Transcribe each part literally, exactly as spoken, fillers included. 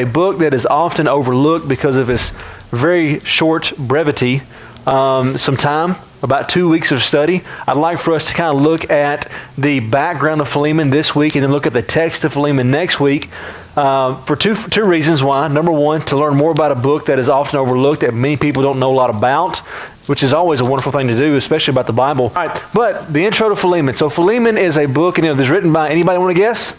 a book that is often overlooked because of its very short brevity, um, some time, about two weeks of study. I'd like for us to kind of look at the background of Philemon this week and then look at the text of Philemon next week uh, for two, two reasons why. Number one, to learn more about a book that is often overlooked that many people don't know a lot about, which is always a wonderful thing to do, especially about the Bible. All right, but the intro to Philemon. So Philemon is a book and it was written by, anybody want to guess?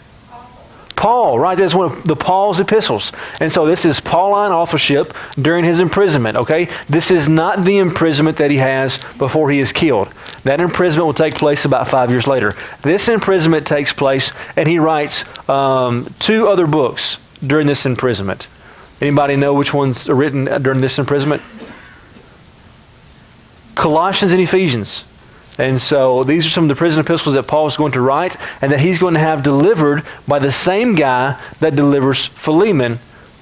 Paul, right? That's one of the Paul's epistles. And so this is Pauline authorship during his imprisonment, okay? This is not the imprisonment that he has before he is killed. That imprisonment will take place about five years later. This imprisonment takes place, and he writes um, two other books during this imprisonment. Anybody know which ones are written during this imprisonment? Colossians and Ephesians. And so these are some of the prison epistles that Paul is going to write and that he's going to have delivered by the same guy that delivers Philemon,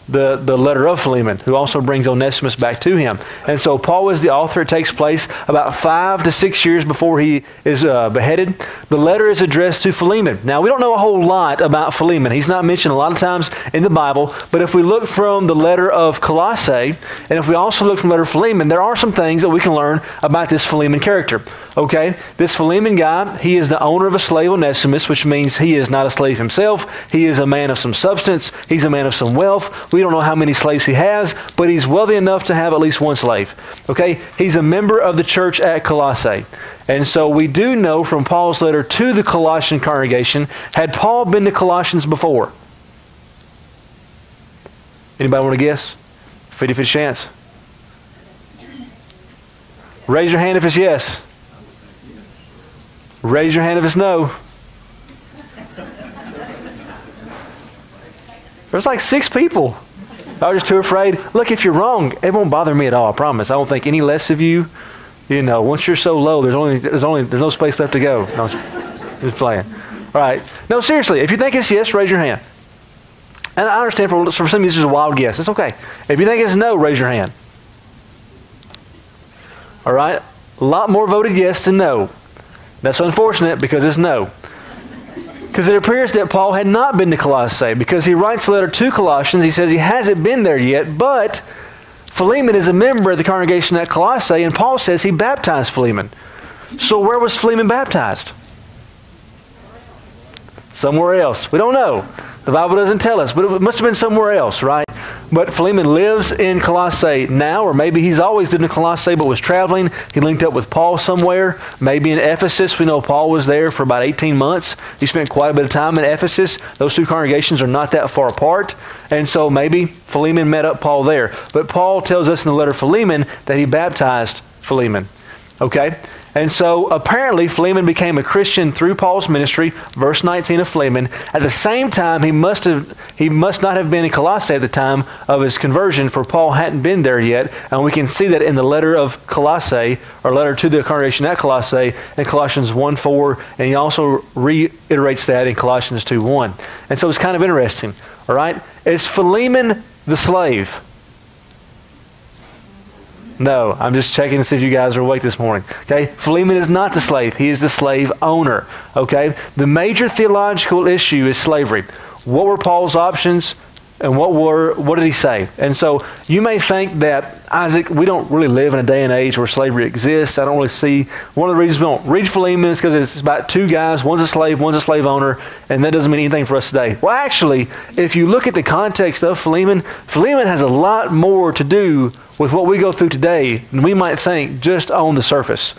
the, the letter of Philemon, who also brings Onesimus back to him. And so Paul is the author. It takes place about five to six years before he is uh, beheaded. The letter is addressed to Philemon. Now, we don't know a whole lot about Philemon. He's not mentioned a lot of times in the Bible, but if we look from the letter of Colossae, and if we also look from the letter of Philemon, there are some things that we can learn about this Philemon character. Okay, this Philemon guy, he is the owner of a slave, Onesimus, which means he is not a slave himself. He is a man of some substance. He's a man of some wealth. We don't know how many slaves he has, but he's wealthy enough to have at least one slave. Okay, he's a member of the church at Colossae. And so we do know from Paul's letter to the Colossian congregation, had Paul been to Colossians before? Anybody want to guess? fifty fifty chance. Raise your hand if it's yes. Raise your hand if it's no. There's like six people. I was just too afraid. Look, if you're wrong, it won't bother me at all, I promise. I won't think any less of you. You know, once you're so low, there's only there's only there's no space left to go. No, just playing. All right. No, seriously, if you think it's yes, raise your hand. And I understand for, for some of you this is a wild guess. It's okay. If you think it's no, raise your hand. All right. A lot more voted yes than no. That's unfortunate because it's no. Because it appears that Paul had not been to Colossae because he writes a letter to Colossians. He says he hasn't been there yet, but Philemon is a member of the congregation at Colossae, and Paul says he baptized Philemon. So where was Philemon baptized? Somewhere else. We don't know. The Bible doesn't tell us, but it must have been somewhere else, right? But Philemon lives in Colossae now, or maybe he's always lived in Colossae but was traveling. He linked up with Paul somewhere, maybe in Ephesus. We know Paul was there for about eighteen months. He spent quite a bit of time in Ephesus. Those two congregations are not that far apart. And so maybe Philemon met up Paul there. But Paul tells us in the letter of Philemon that he baptized Philemon. Okay? And so apparently Philemon became a Christian through Paul's ministry, verse nineteen of Philemon. At the same time, he must have he must not have been in Colossae at the time of his conversion, for Paul hadn't been there yet. And we can see that in the letter of Colossae, or letter to the congregation at Colossae, in Colossians one four, and he also reiterates that in Colossians two one. And so it's kind of interesting, all right? Is Philemon the slave? No, I'm just checking to see if you guys are awake this morning. Okay, Philemon is not the slave. He is the slave owner. Okay, the major theological issue is slavery. What were Paul's options and what were what did he say? And so you may think that, Isaac, we don't really live in a day and age where slavery exists. I don't really see. One of the reasons we don't read Philemon is because it's about two guys. One's a slave, one's a slave owner, and that doesn't mean anything for us today. Well, actually, if you look at the context of Philemon, Philemon has a lot more to do with what we go through today, we might think just on the surface.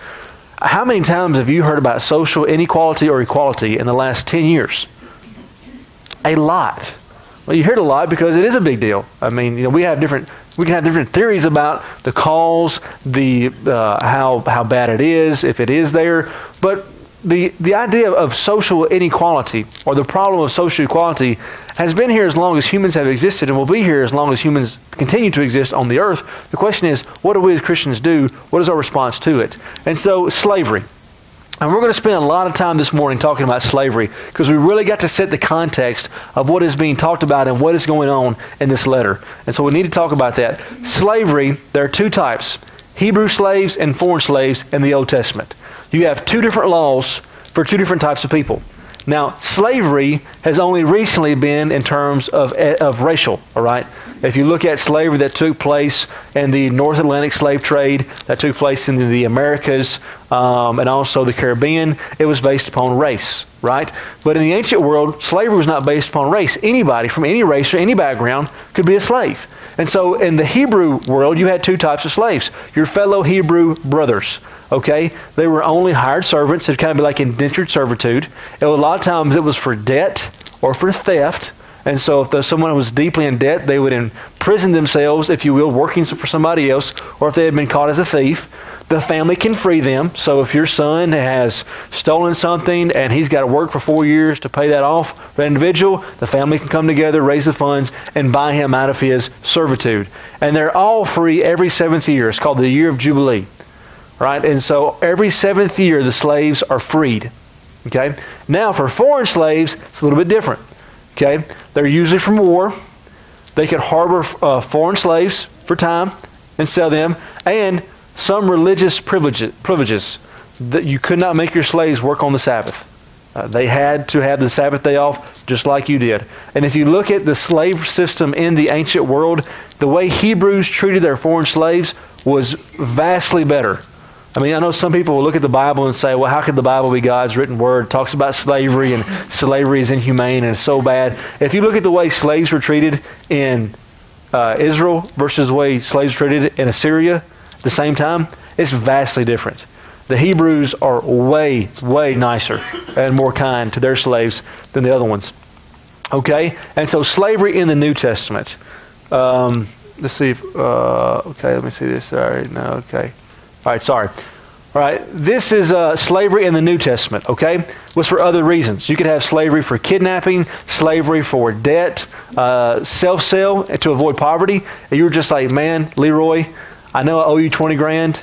How many times have you heard about social inequality or equality in the last ten years? A lot. Well, you hear it a lot because it is a big deal. I mean, you know, we have different, we can have different theories about the cause, the uh, how how bad it is, if it is there, but the the idea of social inequality or the problem of social equality has been here as long as humans have existed and will be here as long as humans continue to exist on the earth. The question is, what do we as Christians do? What is our response to it? And so, slavery. And we're going to spend a lot of time this morning talking about slavery because we really got to set the context of what is being talked about and what is going on in this letter. And so we need to talk about that. Slavery, there are two types, Hebrew slaves and foreign slaves in the Old Testament. You have two different laws for two different types of people. Now, slavery has only recently been in terms of, of racial, all right? If you look at slavery that took place in the North Atlantic slave trade, that took place in the Americas, um, and also the Caribbean, it was based upon race, right? But in the ancient world, slavery was not based upon race. Anybody from any race or any background could be a slave. And so in the Hebrew world, you had two types of slaves, your fellow Hebrew brothers, okay? They were only hired servants. It'd kind of be like indentured servitude. And a lot of times it was for debt or for theft. And so if someone was deeply in debt, they would imprison themselves, if you will, working for somebody else, or if they had been caught as a thief. The family can free them. So if your son has stolen something and he's got to work for four years to pay that off for an individual, the family can come together, raise the funds, and buy him out of his servitude. And they're all free every seventh year. It's called the year of Jubilee, right? And so every seventh year, the slaves are freed, okay? Now for foreign slaves, it's a little bit different, okay? They're usually from war. They could harbor uh, foreign slaves for time and sell them, and some religious privileges, privileges that you could not make your slaves work on the Sabbath. Uh, they had to have the Sabbath day off just like you did. And if you look at the slave system in the ancient world, the way Hebrews treated their foreign slaves was vastly better. I mean, I know some people will look at the Bible and say, well, how could the Bible be God's written word? It talks about slavery, and slavery is inhumane and it's so bad. If you look at the way slaves were treated in uh, Israel versus the way slaves were treated in Assyria, the same time, it's vastly different. The Hebrews are way, way nicer and more kind to their slaves than the other ones. Okay? And so slavery in the New Testament. Um, let's see if, uh, okay, let me see this. Sorry, no, okay. All right, sorry. All right, this is uh, slavery in the New Testament, okay? Was for other reasons. You could have slavery for kidnapping, slavery for debt, uh, self-sale to avoid poverty. And you were just like, man, Leroy, I know I owe you twenty grand,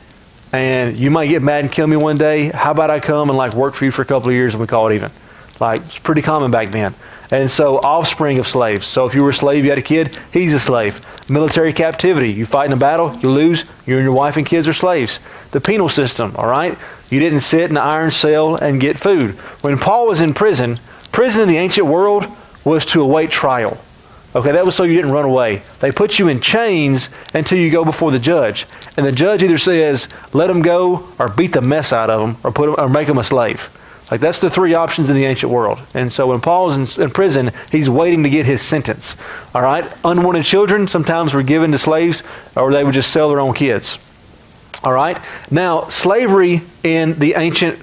and you might get mad and kill me one day. How about I come and like work for you for a couple of years and we call it even? Like, it's pretty common back then. And so offspring of slaves. So if you were a slave, you had a kid, he's a slave. Military captivity. You fight in a battle, you lose, you and your wife and kids are slaves. The penal system, all right? You didn't sit in an iron cell and get food. When Paul was in prison, prison in the ancient world was to await trial. Okay, that was so you didn't run away. They put you in chains until you go before the judge. And the judge either says, let them go, or beat the mess out of them, or, put them, or make them a slave. Like, that's the three options in the ancient world. And so when Paul's in, in prison, he's waiting to get his sentence. All right, unwanted children sometimes were given to slaves, or they would just sell their own kids. All right, now slavery in the ancient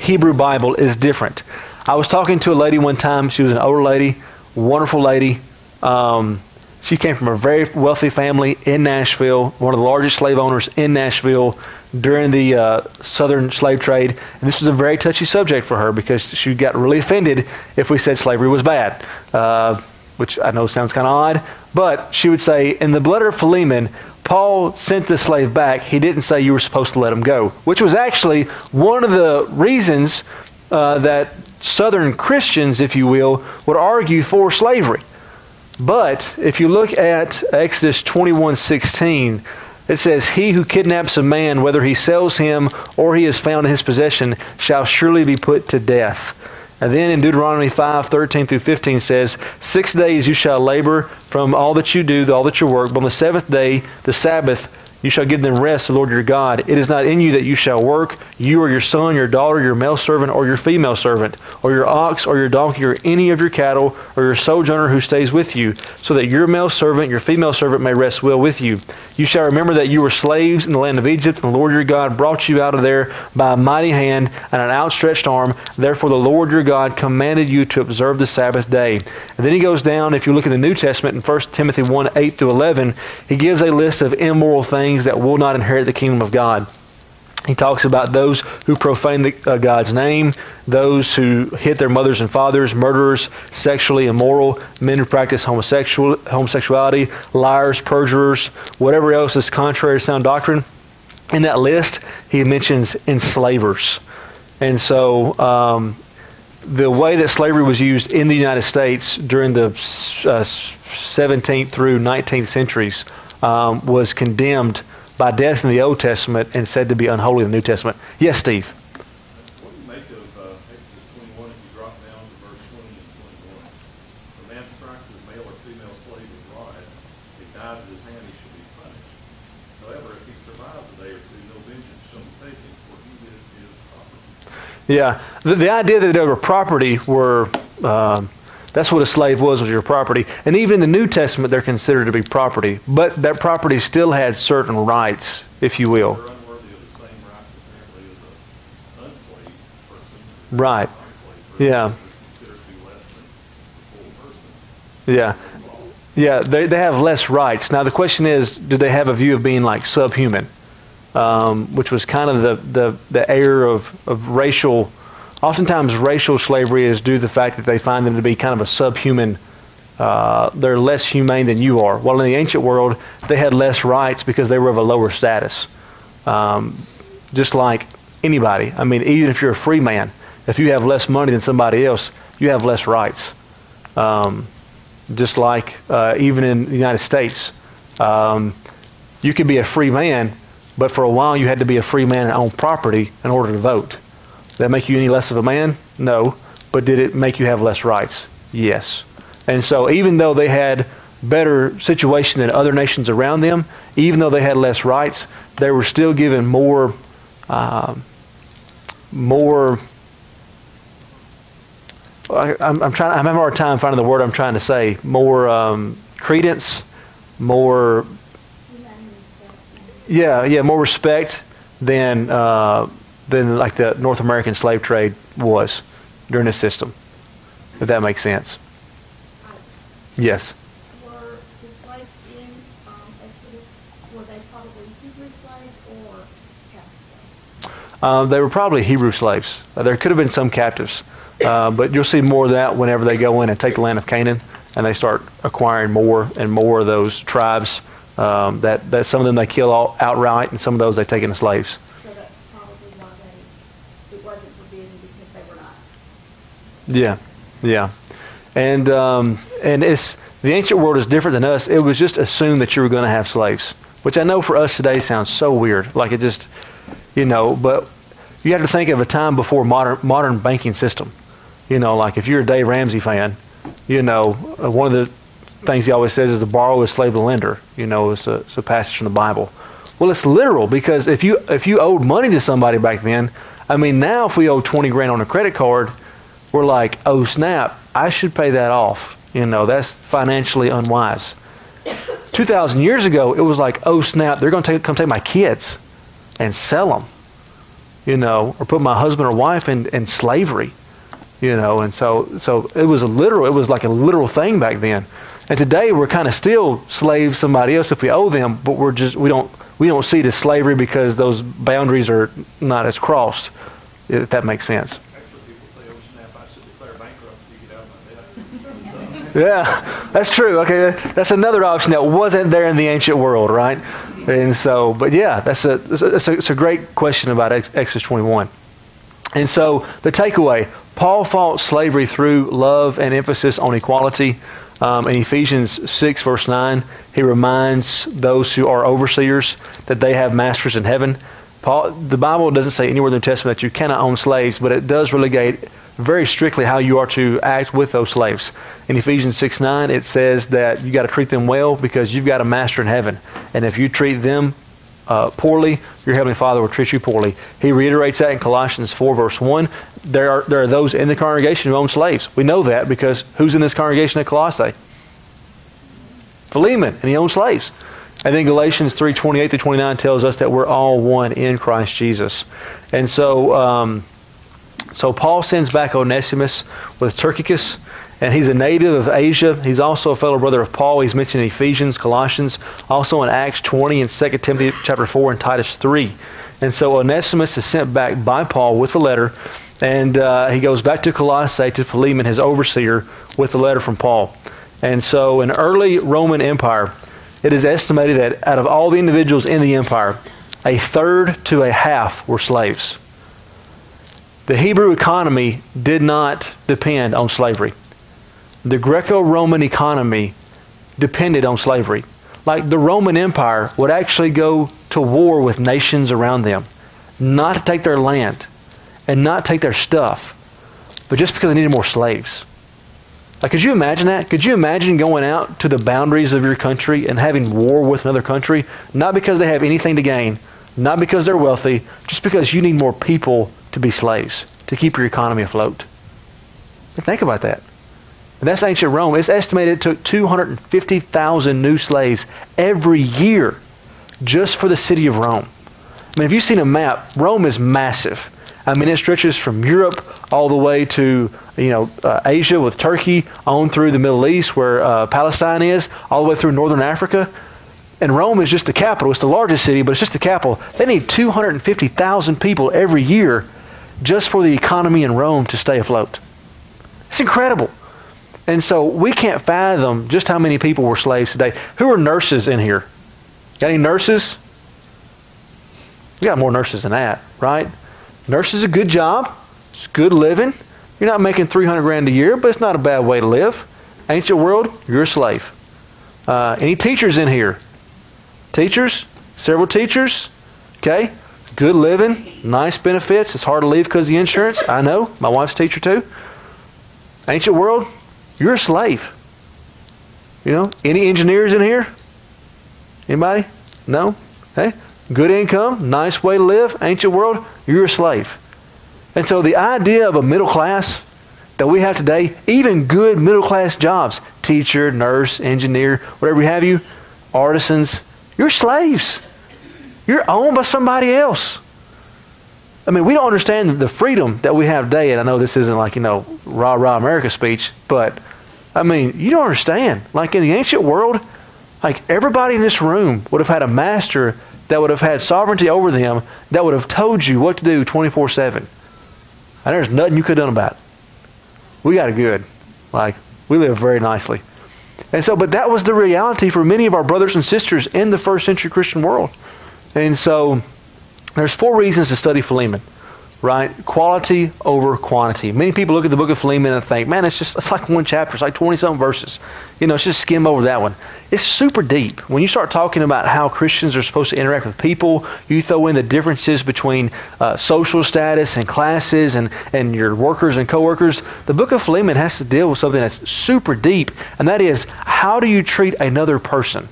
Hebrew Bible is different. I was talking to a lady one time. She was an older lady, wonderful lady. Um, she came from a very wealthy family in Nashville, one of the largest slave owners in Nashville during the uh, southern slave trade. And this was a very touchy subject for her because she got really offended if we said slavery was bad, uh, which I know sounds kind of odd. But she would say, in the letter of Philemon, Paul sent the slave back. He didn't say you were supposed to let him go, which was actually one of the reasons uh, that southern Christians, if you will, would argue for slavery. But if you look at Exodus twenty-one sixteen, it says, he who kidnaps a man, whether he sells him or he is found in his possession, shall surely be put to death. And then in Deuteronomy five thirteen through fifteen says, six days you shall labor from all that you do, all that you work, but on the seventh day, the Sabbath, you shall give them rest, the Lord your God. It is not in you that you shall work, you or your son, your daughter, your male servant, or your female servant, or your ox, or your donkey, or any of your cattle, or your sojourner who stays with you, so that your male servant, your female servant may rest well with you. You shall remember that you were slaves in the land of Egypt, and the Lord your God brought you out of there by a mighty hand and an outstretched arm. Therefore the Lord your God commanded you to observe the Sabbath day. And then he goes down, if you look in the New Testament, in First Timothy one, eight through eleven, he gives a list of immoral things that will not inherit the kingdom of God. He talks about those who profane the, uh, God's name, those who hit their mothers and fathers, murderers, sexually immoral, men who practice homosexual, homosexuality, liars, perjurers, whatever else is contrary to sound doctrine. In that list, he mentions enslavers. And so um, the way that slavery was used in the United States during the uh, seventeenth through nineteenth centuries Um, was condemned by death in the Old Testament and said to be unholy in the New Testament. Yes, Steve? What do you make of uh, Exodus twenty-one if you drop down female slave is live, if he dies at his hand, he should be punished. However, if he survives a day or two, no vengeance shall be taken, for he is his property. Yeah, the, the idea that they were property were, um, that's what a slave was, was your property. And even in the New Testament, they're considered to be property. But that property still had certain rights, if you will. They're unworthy of the same rights, apparently, as an unslaved person. Right. Yeah. Yeah. Yeah, they, they have less rights. Now, the question is, do they have a view of being like subhuman, um, which was kind of the, the, the air of, of racial, oftentimes racial slavery is due to the fact that they find them to be kind of a subhuman, uh, they're less humane than you are. Well, in the ancient world, they had less rights because they were of a lower status, um, just like anybody. I mean, even if you're a free man, if you have less money than somebody else, you have less rights. Um, Just like uh, even in the United States, um, you could be a free man, but for a while you had to be a free man and own property in order to vote. Did that make you any less of a man? No. But did it make you have less rights? Yes. And so even though they had better situation than other nations around them, even though they had less rights, they were still given more, uh, more... I, I'm, I'm trying. I'm having a hard time finding the word I'm trying to say. More um, credence, more. Yeah, yeah, more respect than uh, than like the North American slave trade was during this system. If that makes sense. Yes. Were the slaves in um, Exodus? Were they probably Hebrew slaves or captives? Uh, they were probably Hebrew slaves. Uh, there could have been some captives. Uh, but you'll see more of that whenever they go in and take the land of Canaan, and they start acquiring more and more of those tribes. Um, that, that some of them they kill all outright, and some of those they take into slaves. So that's probably why they, it wasn't forbidden because they were not. Yeah, yeah, and um, and it's the ancient world is different than us. It was just assumed that you were going to have slaves, which I know for us today sounds so weird. Like it just, you know, but you have to think of a time before modern modern banking system. You know, like if you're a Dave Ramsey fan, you know, one of the things he always says is the borrower is slave to the lender. You know, it's a, it's a passage from the Bible. Well, it's literal because if you if you owed money to somebody back then, I mean, now if we owe twenty grand on a credit card, we're like, oh, snap, I should pay that off. You know, that's financially unwise. two thousand years ago, it was like, oh, snap, they're going to come take my kids and sell them, you know, or put my husband or wife in, in slavery. You know, and so so it was a literal, it was like a literal thing back then. And today we're kind of still slaves to somebody else if we owe them, but we're just we don't we don't see it as slavery because those boundaries are not as crossed, if that makes sense. Actually, people say, "Oh snap! I should declare bankruptcy to get out of my debt." Yeah, that's true. Okay, that's another option that wasn't there in the ancient world, right? And so, but yeah, that's a it's a, it's a great question about Exodus twenty-one. And so the takeaway. Paul fought slavery through love and emphasis on equality. Um, in Ephesians six, verse nine, he reminds those who are overseers that they have masters in heaven. Paul, the Bible doesn't say anywhere in the New Testament that you cannot own slaves, but it does relegate very strictly how you are to act with those slaves. In Ephesians six, nine, it says that you got to treat them well because you've got a master in heaven. And if you treat them Uh, poorly, your Heavenly Father will treat you poorly. He reiterates that in Colossians four, verse one. There are, there are those in the congregation who own slaves. We know that because who's in this congregation at Colossae? Philemon, and he owned slaves. And then Galatians three, twenty-eight through twenty-nine tells us that we're all one in Christ Jesus. And so, um, so Paul sends back Onesimus with Tychicus. And he's a native of Asia. He's also a fellow brother of Paul. He's mentioned in Ephesians, Colossians, also in Acts twenty and Second Timothy chapter four and Titus three. And so Onesimus is sent back by Paul with a letter, and uh, he goes back to Colossae to Philemon, his overseer, with a letter from Paul. And so in early Roman Empire, it is estimated that out of all the individuals in the empire, a third to a half were slaves. The Hebrew economy did not depend on slavery. The Greco-Roman economy depended on slavery. Like the Roman Empire would actually go to war with nations around them, not to take their land and not take their stuff, but just because they needed more slaves. Like, could you imagine that? Could you imagine going out to the boundaries of your country and having war with another country? Not because they have anything to gain, not because they're wealthy, just because you need more people to be slaves, to keep your economy afloat. Think about that. And that's ancient Rome. It's estimated it took two hundred fifty thousand new slaves every year just for the city of Rome. I mean, if you've seen a map, Rome is massive. I mean, it stretches from Europe all the way to, you know, uh, Asia with Turkey, on through the Middle East where uh, Palestine is, all the way through northern Africa. And Rome is just the capital. It's the largest city, but it's just the capital. They need two hundred fifty thousand people every year just for the economy in Rome to stay afloat. It's incredible. And so we can't fathom just how many people were slaves today. Who are nurses in here? Got any nurses? We got more nurses than that, right? Nurses is a good job. It's good living. You're not making three hundred grand a year, but it's not a bad way to live. Ancient world, you're a slave. Uh, any teachers in here? Teachers? Several teachers? Okay. Good living. Nice benefits. It's hard to leave because of the insurance. I know. My wife's a teacher too. Ancient world, you're a slave. You know, any engineers in here? Anybody? No? Hey, good income, nice way to live. Ancient world, you're a slave. And so the idea of a middle class that we have today, even good middle class jobs, teacher, nurse, engineer, whatever you have you, artisans, you're slaves. You're owned by somebody else. I mean, we don't understand the freedom that we have today, and I know this isn't like, you know, rah, rah, America speech, but, I mean, you don't understand. Like, in the ancient world, like, everybody in this room would have had a master that would have had sovereignty over them that would have told you what to do twenty-four seven. And there's nothing you could have done about it. We got it good. Like, we live very nicely. And so, but that was the reality for many of our brothers and sisters in the first century Christian world. And so, there's four reasons to study Philemon, right? Quality over quantity. Many people look at the book of Philemon and think, man, it's just it's like one chapter. It's like twenty-something verses. You know, it's just skim over that one. It's super deep. When you start talking about how Christians are supposed to interact with people, you throw in the differences between uh, social status and classes and, and your workers and coworkers. The book of Philemon has to deal with something that's super deep, and that is, how do you treat another person?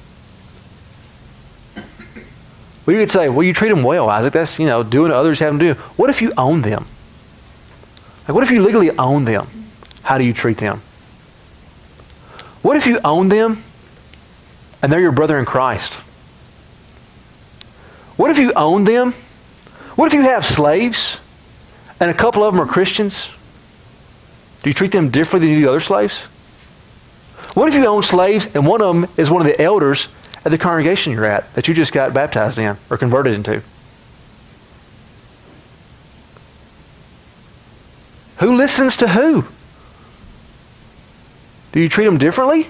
Well, you could say, well, you treat them well, Isaac. That's, you know, doing to others, having to do. What if you own them? Like, what if you legally own them? How do you treat them? What if you own them and they're your brother in Christ? What if you own them? What if you have slaves and a couple of them are Christians? Do you treat them differently than you do other slaves? What if you own slaves and one of them is one of the elders at the congregation you're at that you just got baptized in or converted into? Who listens to who? Do you treat them differently?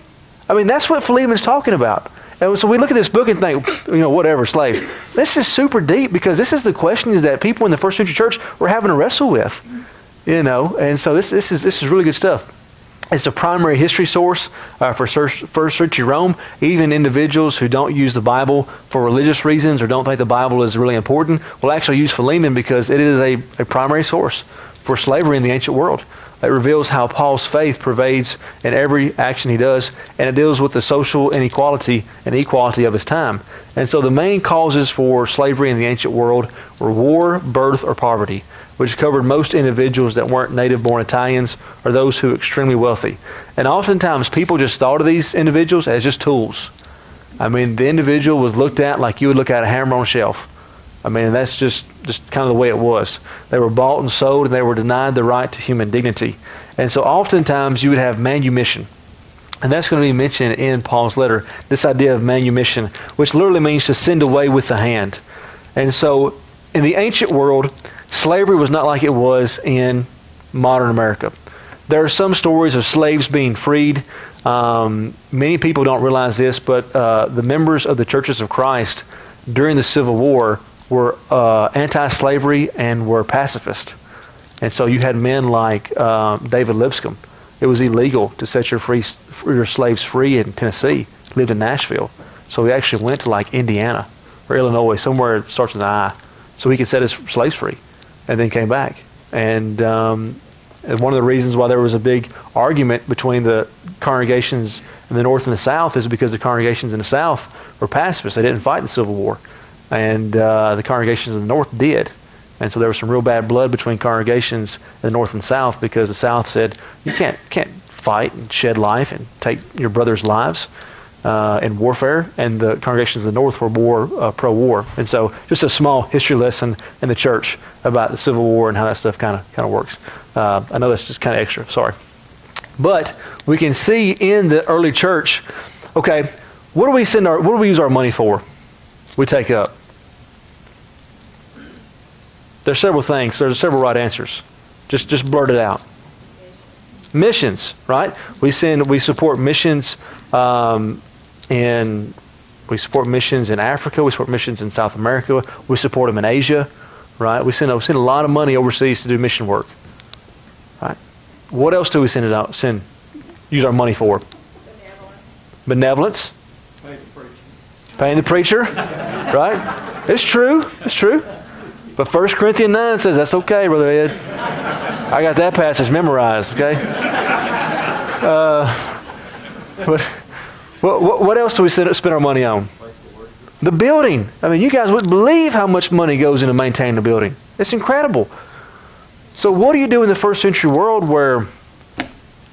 I mean, that's what Philemon's talking about. And so we look at this book and think, you know, whatever, slaves. This is super deep because this is the questions that people in the first century church were having to wrestle with, you know. And so this, this, is, this is really good stuff. It's a primary history source uh, for first century Rome. Even individuals who don't use the Bible for religious reasons or don't think the Bible is really important will actually use Philemon because it is a, a primary source for slavery in the ancient world. It reveals how Paul's faith pervades in every action he does, and it deals with the social inequality and equality of his time. And so the main causes for slavery in the ancient world were war, birth, or poverty, which covered most individuals that weren't native-born Italians or those who were extremely wealthy. And oftentimes, people just thought of these individuals as just tools. I mean, the individual was looked at like you would look at a hammer on a shelf. I mean, that's just, just kind of the way it was. They were bought and sold, and they were denied the right to human dignity. And so oftentimes, you would have manumission. And that's going to be mentioned in Paul's letter, this idea of manumission, which literally means to send away with the hand. And so in the ancient world, slavery was not like it was in modern America. There are some stories of slaves being freed. Um, many people don't realize this, but uh, the members of the Churches of Christ during the Civil War were uh, anti-slavery and were pacifist. And so you had men like uh, David Lipscomb. It was illegal to set your, free, your slaves free in Tennessee. He lived in Nashville. So he actually went to like Indiana or Illinois, somewhere that starts with an I, so he could set his slaves free. And then came back, and um, one of the reasons why there was a big argument between the congregations in the North and the South is because the congregations in the South were pacifists. They didn't fight in the Civil War. And uh, the congregations in the North did. And so there was some real bad blood between congregations in the North and South, because the South said, you can't, can't fight and shed life and take your brother's lives uh, in warfare. And the congregations in the North were more uh, pro-war. And so just a small history lesson in the church about the Civil War and how that stuff kind of kind of works. Uh, I know that's just kind of extra, sorry. But we can see in the early church, okay, what do we send our, what do we use our money for? We take up. There's several things. There's several right answers. Just just blurt it out. Missions, right? We send, we support missions, um, in we support missions in Africa. We support missions in South America. We support them in Asia, right? We send we send a lot of money overseas to do mission work, right? What else do we send it out? Send use our money for? Benevolence. Benevolence. Paying the preacher. Paying the preacher, right? It's true. It's true. But First Corinthians nine says, that's okay, Brother Ed. I got that passage memorized, okay? Uh, but what, what else do we spend our money on? The building. I mean, you guys wouldn't believe how much money goes into maintaining the building. It's incredible. So what do you do in the first century world where,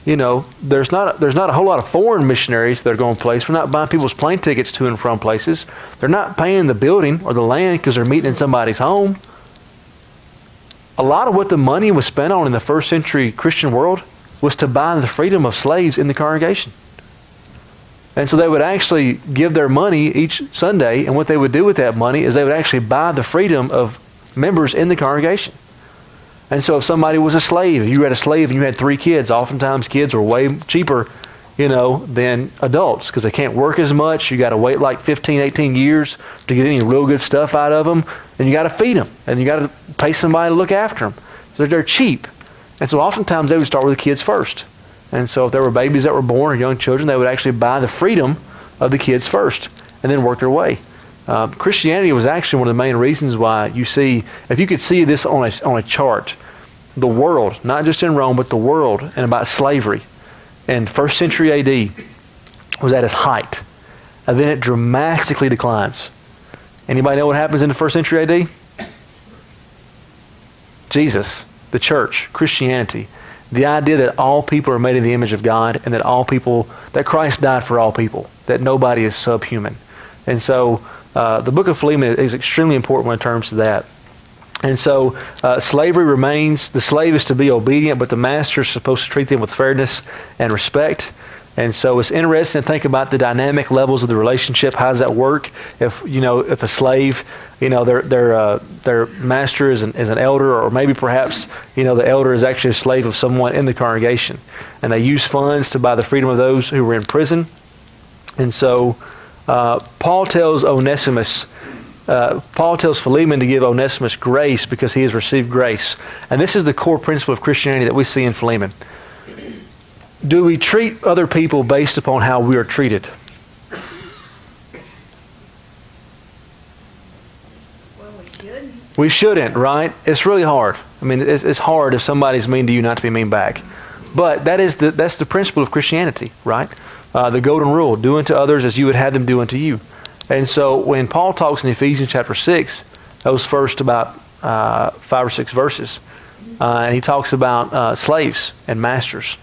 you know, there's not, a, there's not a whole lot of foreign missionaries that are going to place. We're not buying people's plane tickets to and from places. They're not paying the building or the land because they're meeting in somebody's home. A lot of what the money was spent on in the first century Christian world was to buy the freedom of slaves in the congregation. And so they would actually give their money each Sunday, and what they would do with that money is they would actually buy the freedom of members in the congregation. And so if somebody was a slave, if you had a slave and you had three kids, oftentimes kids are way cheaper, you know, than adults because they can't work as much. You got to wait like fifteen, eighteen years to get any real good stuff out of them. And you got to feed them. And you got to pay somebody to look after them. So they're cheap. And so oftentimes they would start with the kids first. And so if there were babies that were born or young children, they would actually buy the freedom of the kids first and then work their way. Uh, Christianity was actually one of the main reasons why you see, if you could see this on a, on a chart, the world, not just in Rome, but the world, and about slavery in first century A D was at its height. And then it dramatically declines. Anybody know what happens in the first century A D? Jesus, the church, Christianity. The idea that all people are made in the image of God and that all people, that Christ died for all people, that nobody is subhuman. And so uh, the book of Philemon is extremely important when it comes to that. And so uh, slavery remains. The slave is to be obedient, but the master is supposed to treat them with fairness and respect. And so it's interesting to think about the dynamic levels of the relationship. How does that work? If you know, if a slave, you know, their their uh, their master is an is an elder, or maybe perhaps you know the elder is actually a slave of someone in the congregation, and they use funds to buy the freedom of those who were in prison. And so uh, Paul tells Onesimus. Uh, Paul tells Philemon to give Onesimus grace because he has received grace. And this is the core principle of Christianity that we see in Philemon. Do we treat other people based upon how we are treated? Well, we shouldn't. We shouldn't, right? It's really hard. I mean, it's, it's hard if somebody's mean to you not to be mean back. But that is the, that's the principle of Christianity, right? Uh, the golden rule, do unto others as you would have them do unto you. And so when Paul talks in Ephesians chapter six, those first about uh, five or six verses, uh, and he talks about uh, slaves and masters.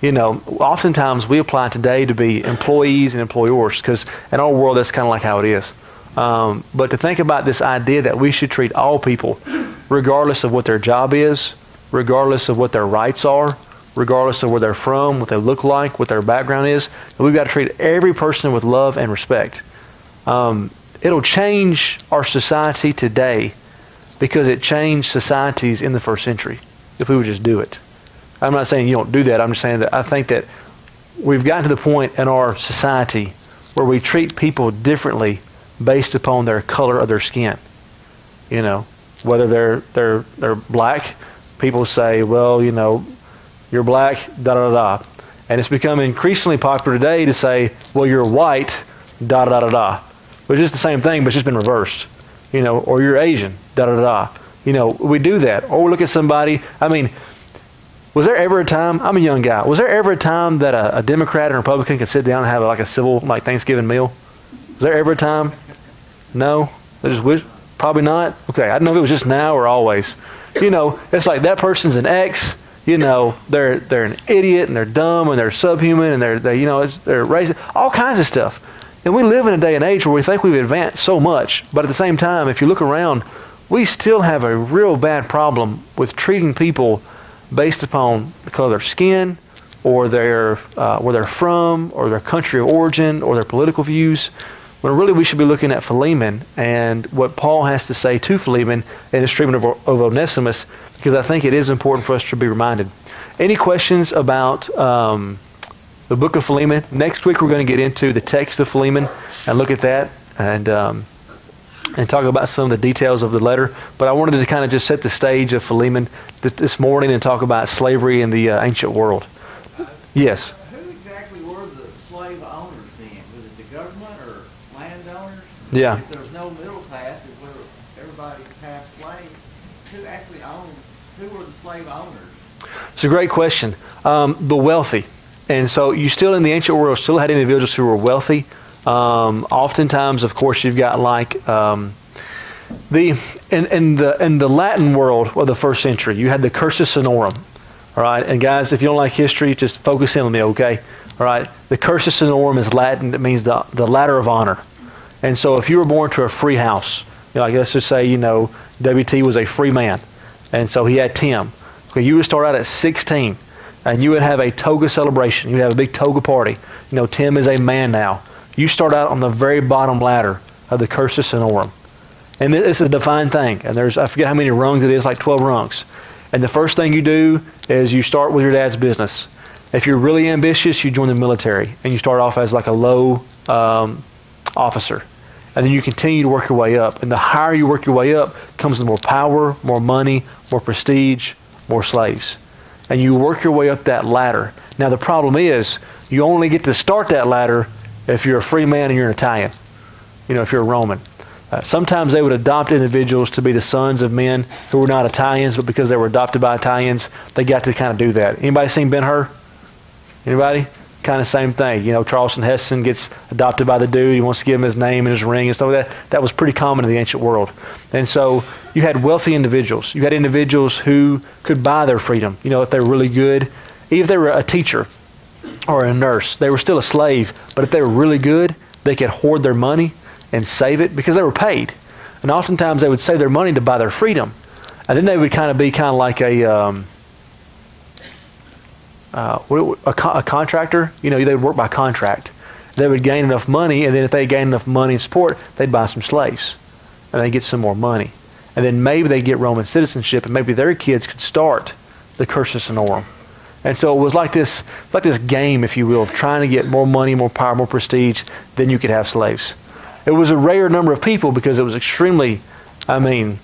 You know, oftentimes we apply today to be employees and employers because in our world that's kind of like how it is. Um, but to think about this idea that we should treat all people regardless of what their job is, regardless of what their rights are, regardless of where they're from, what they look like, what their background is, we've got to treat every person with love and respect. Um, it'll change our society today because it changed societies in the first century if we would just do it. I'm not saying you don't do that. I'm just saying that I think that we've gotten to the point in our society where we treat people differently based upon their color of their skin. You know, whether they're, they're, they're black, people say, well, you know, you're black, da-da-da-da. And it's become increasingly popular today to say, well, you're white, da-da-da-da-da. But it's just the same thing, but it's just been reversed, you know, or you're Asian, da-da-da-da. You know, we do that. Or we look at somebody, I mean, Was there ever a time, I'm a young guy, was there ever a time that a, a Democrat and Republican could sit down and have like a civil, like Thanksgiving meal? Was there ever a time? No? They just wish, probably not? Okay, I don't know if it was just now or always. You know, it's like that person's an ex, you know, they're they're an idiot and they're dumb and they're subhuman and they're, they, you know, it's, they're racist, all kinds of stuff. And we live in a day and age where we think we've advanced so much, but at the same time, if you look around, we still have a real bad problem with treating people based upon the color of their skin, or their uh, where they're from, or their country of origin, or their political views, when really we should be looking at Philemon and what Paul has to say to Philemon and his treatment of, of Onesimus, because I think it is important for us to be reminded. Any questions about um, the book of Philemon? Next week we're going to get into the text of Philemon and look at that and um, and talk about some of the details of the letter. But I wanted to kind of just set the stage of Philemon th this morning and talk about slavery in the uh, ancient world. Uh, yes? Who exactly were the slave owners then? Was it the government or landowners? Yeah. If there was no middle class, it was everybody half slaves. Who actually owned, who were the slave owners? It's a great question. Um, the wealthy. And so you still in the ancient world still had individuals who were wealthy. Um, oftentimes, of course, you've got like um, the in, in the in the Latin world of the first century, you had the cursus honorum, all right. And guys, if you don't like history, just focus in on me, okay? All right. The cursus honorum is Latin; it means the the ladder of honor. And so, if you were born to a free house, you know, like let's just say, you know, W T was a free man, and so he had Tim. Okay, you would start out at sixteen, and you would have a toga celebration. You'd have a big toga party. You know, Tim is a man now. You start out on the very bottom ladder of the cursus honorum. And it's a defined thing. And there's, I forget how many rungs it is, like twelve rungs. And the first thing you do is you start with your dad's business. If you're really ambitious, you join the military. And you start off as like a low um, officer. And then you continue to work your way up. And the higher you work your way up comes with more power, more money, more prestige, more slaves. And you work your way up that ladder. Now the problem is, you only get to start that ladder if you're a free man and you're an Italian, you know, if you're a Roman. Uh, sometimes they would adopt individuals to be the sons of men who were not Italians, but because they were adopted by Italians, they got to kind of do that. Anybody seen Ben-Hur? Anybody? Kind of same thing. You know, Charlton Heston gets adopted by the dude. He wants to give him his name and his ring and stuff like that. That was pretty common in the ancient world. And so you had wealthy individuals. You had individuals who could buy their freedom, you know, if they were really good. Even if they were a teacher or a nurse, they were still a slave, but if they were really good, they could hoard their money and save it because they were paid. And oftentimes they would save their money to buy their freedom. And then they would kind of be kind of like a, um, uh, a, co a contractor. You know, they would work by contract. They would gain enough money, and then if they gained enough money and support, they'd buy some slaves, and they'd get some more money. And then maybe they'd get Roman citizenship, and maybe their kids could start the cursus honorum. And so it was like this, like this game, if you will, of trying to get more money, more power, more prestige than you could have slaves. It was a rare number of people because it was extremely, I mean,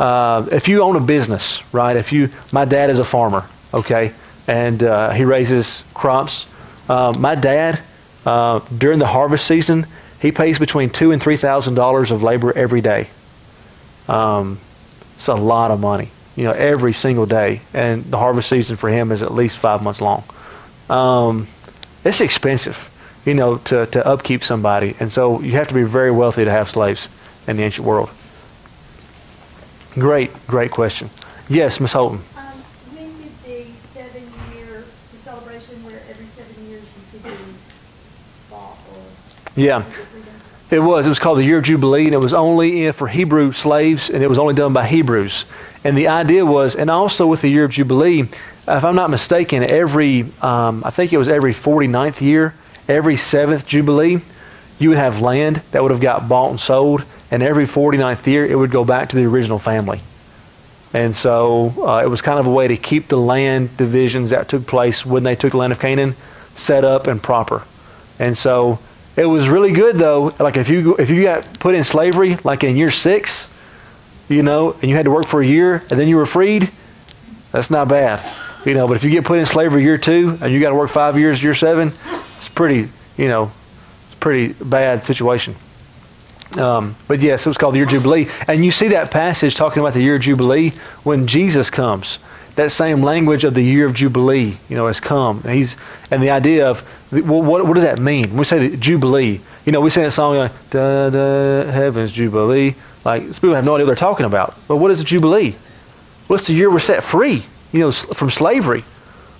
uh, if you own a business, right? If you, my dad is a farmer, okay, and uh, he raises crops. Uh, my dad, uh, during the harvest season, he pays between two and three thousand dollars of labor every day. Um, it's a lot of money. You know, every single day. And the harvest season for him is at least five months long. Um, it's expensive, you know, to, to upkeep somebody. And so you have to be very wealthy to have slaves in the ancient world. Great, great question. Yes, Miz Holton. Um, when did the seven-year, the celebration where every seven years you could be bought or... Yeah. It was. It was called the Year of Jubilee, and it was only for Hebrew slaves, and it was only done by Hebrews. And the idea was, and also with the Year of Jubilee, if I'm not mistaken, every, um, I think it was every forty-ninth year, every seventh Jubilee, you would have land that would have got bought and sold, and every forty-ninth year, it would go back to the original family. And so uh, it was kind of a way to keep the land divisions that took place when they took the land of Canaan set up and proper. And so... it was really good though. Like if you if you got put in slavery, like in year six, you know, and you had to work for a year and then you were freed, that's not bad, you know. But if you get put in slavery year two and you got to work five years, year seven, it's pretty, you know, it's pretty bad situation. Um, but yes, it was called the Year of Jubilee, and you see that passage talking about the Year of Jubilee when Jesus comes. that same language of the year of Jubilee, you know, has come. And he's and the idea of, well, what what does that mean? When we say the Jubilee, you know, we sing that song like, da da, heaven's Jubilee. Like, people have no idea what they're talking about. But what is a Jubilee? Well, it's the year we're set free, you know, from slavery.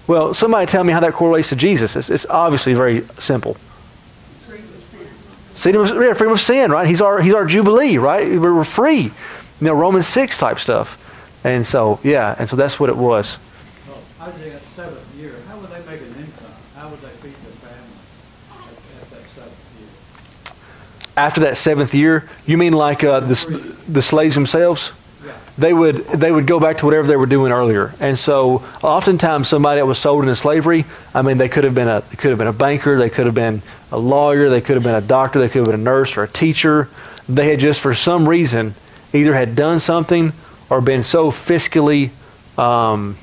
Well, somebody tell me how that correlates to Jesus. It's, it's obviously very simple. Freedom of sin. Freedom of, yeah, freedom of sin, right? He's our, he's our Jubilee, right? We're free. You know, Romans six type stuff. And so, yeah, and so that's what it was. Well, Isaiah seventh year, how would they make an income? How would they feed their family at, at that seventh year? After that seventh year, you mean like uh, the the slaves themselves? Yeah. They would they would go back to whatever they were doing earlier. And so, oftentimes, somebody that was sold into slavery, I mean, they could have been a could have been a banker, they could have been a lawyer, they could have been a doctor, they could have been a nurse or a teacher. They had just for some reason either had done something or been so fiscally um,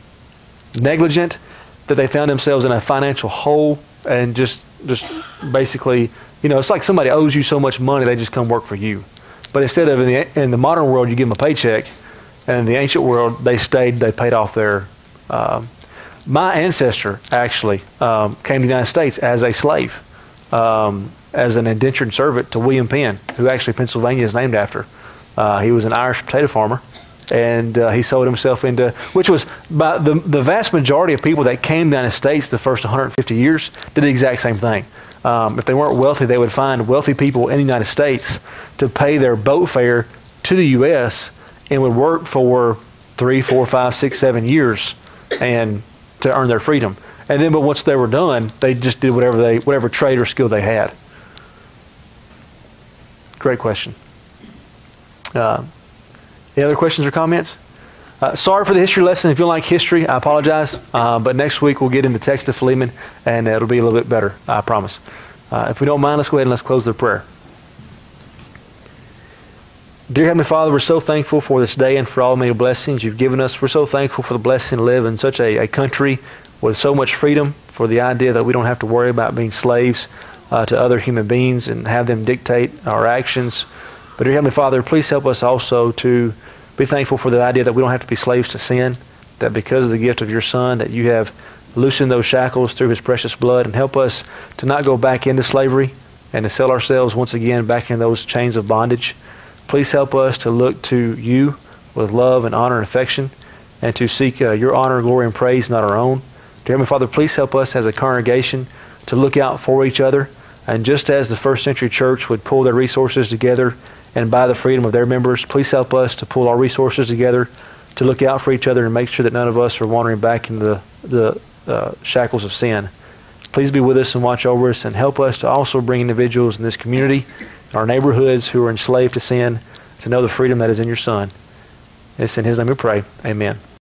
negligent that they found themselves in a financial hole and just just basically, you know, it's like somebody owes you so much money, they just come work for you. But instead of in the, in the modern world, you give them a paycheck, and in the ancient world, they stayed, they paid off their... Um, my ancestor, actually, um, came to the United States as a slave, um, as an indentured servant to William Penn, who actually Pennsylvania is named after. Uh, he was an Irish potato farmer. And uh, he sold himself into, which was by the the vast majority of people that came down to the States the first one hundred fifty years did the exact same thing. Um, if they weren't wealthy, they would find wealthy people in the United States to pay their boat fare to the U S and would work for three, four, five, six, seven years and to earn their freedom. And then, but once they were done, they just did whatever they whatever trade or skill they had. Great question. Uh, Any other questions or comments? Uh, sorry for the history lesson. If you like history, I apologize. Uh, but next week we'll get into the text of Philemon, and it'll be a little bit better, I promise. Uh, if we don't mind, let's go ahead and let's close the prayer. Dear Heavenly Father, we're so thankful for this day and for all many blessings you've given us. We're so thankful for the blessing to live in such a, a country with so much freedom, for the idea that we don't have to worry about being slaves uh, to other human beings and have them dictate our actions. But dear Heavenly Father, please help us also to be thankful for the idea that we don't have to be slaves to sin, that because of the gift of your Son, that you have loosened those shackles through his precious blood, and help us to not go back into slavery and to sell ourselves once again back in those chains of bondage. Please help us to look to you with love and honor and affection, and to seek uh, your honor, glory, and praise, not our own. Dear Heavenly Father, please help us as a congregation to look out for each other, and just as the first century church would pull their resources together and by the freedom of their members, please help us to pull our resources together to look out for each other and make sure that none of us are wandering back into the, the uh, shackles of sin. Please be with us and watch over us, and help us to also bring individuals in this community, in our neighborhoods who are enslaved to sin, to know the freedom that is in your Son. And it's in his name we pray. Amen.